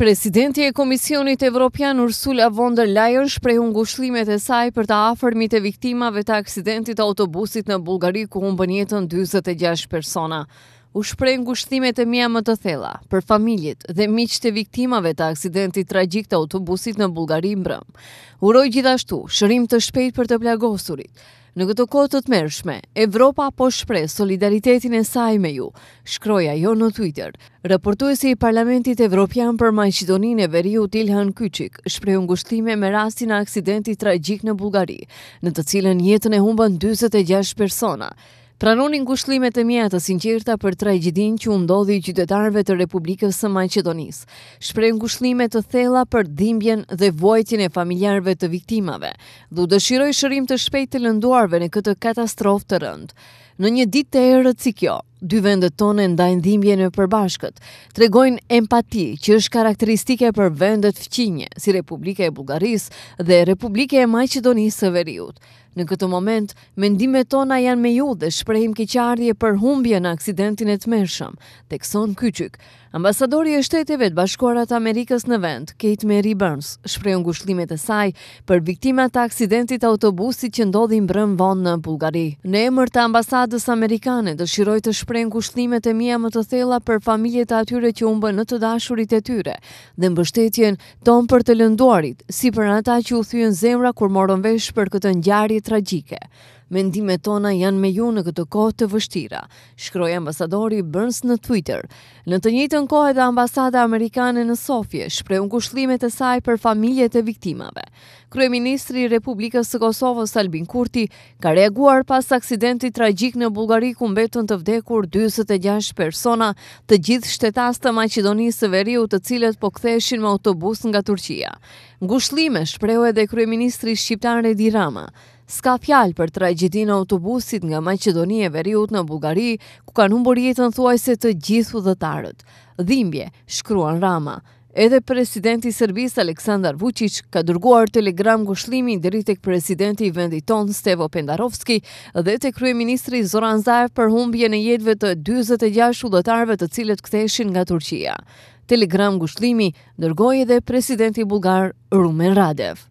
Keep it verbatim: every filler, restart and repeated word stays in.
Presidenti e Komisionit Evropian Ursula von der Leyen shprehu ngushëllimet e saj për të afërmit e viktimave të aksidentit të autobusit në Bullgari ku humbën jetën njëzet e gjashtë persona. U shpreh ngushëllimet e mia më të thella për familjet dhe miqtë e viktimave të aksidentit tragjik të autobusit në Bullgari mbrëm. Uroj gjithashtu shërim të shpejtë për të plagosurit. Në këto kohë të tmerrshme, Evropa po shpreh solidaritetin e saj me ju, shkroi ajo në Twitter. Raportuesi i Parlamentit Evropian për Maqedoninë e Veriut Ilhan Kyçik shprehu ngushëllime me rastin e aksidentit tragjik në Bullgari, në të cilën jetën e humbën njëzet e gjashtë persona. Pranonin ngushëllimet e mia të sinqerta për tragjedinë që u ndodhi qytetarëve të Republikës së Maqedonisë. Shpreh ngushëllime të thella për dhimbjen dhe vuajtjen e familjarëve të viktimave. Dhe u dëshiroj shërim të shpejtë të lënduarve në këtë katastrofë të rëndë. Në një ditë të errët si kjo, dy vendet tona ndajnë dhimbjen e përbashkët, tregojnë empati që është karakteristike për vendet fqinje, si Republika e Bullgarisë dhe Republika e Maqedonisë së Veriut. Në këtë moment, mendimet tona janë me ju dhe shprehim keqardhje për humbjen në aksidentin e tmerrshëm, tekson Kyçik. Ambasadori e Shteteve të Bashkuara të Amerikës në vend, Kate Mary Burns, shprehu ngushëllimet e saj për viktimat të aksidentit autobusit që ndodhi mbrëm vonë në Bullgari. Në emër të ambasadës amerikane, dëshiroj të shpreh ngushëllimet e mia më të thella për familjet e atyre që humbën në të dashurit e tyre dhe mbështetjen tonë për të lënduarit, si për ata që u thyen zemra kur morën vesh për këtë ngjarje tragjike. Mendimet tona janë me ju në këtë kohë të vështira, shkroi ambasadori Burns në Twitter. Në të njëjtën kohë edhe ambasada amerikane në Sofje shprehu ngushëllimet e saj për familjet e viktimave. Kryeministri i Republikës së Kosovës Albin Kurti ka reaguar pas aksidentit tragjik në Bullgari ku mbetën të vdekur njëzet e gjashtë persona, të gjithë shtetas të Maqedonisë së Veriut, të cilët po ktheheshin me autobus nga Turqia. Ngushëllime shprehu edhe kryeministri shqiptar Edi Rama. S'ka fjalë për tragjedinë e autobusit nga Maqedonia e Veriut në Bullgari, ku kanë humbur jetën thuajse të gjithë udhëtarët. Dhimbje, shkruan Rama. Edhe presidenti i Serbisë Aleksandar Vucic ka dërguar telegram ngushëllimi deri tek presidenti i vendit tonë Stevo Pendarovski dhe tek kryeministri Zoran Zaev për humbjen e jetëve të njëzet e gjashtë udhëtarëve të cilët ktheheshin nga Turqia. Telegram ngushëllimi dërgoi edhe presidenti bullgar Rumen Radev.